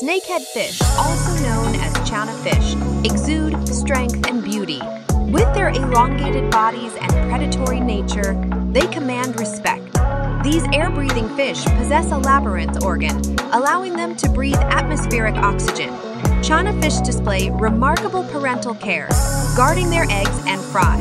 Snakehead fish, also known as Channa fish, exude strength and beauty. With their elongated bodies and predatory nature, they command respect. These air-breathing fish possess a labyrinth organ, allowing them to breathe atmospheric oxygen. Channa fish display remarkable parental care, guarding their eggs and fry.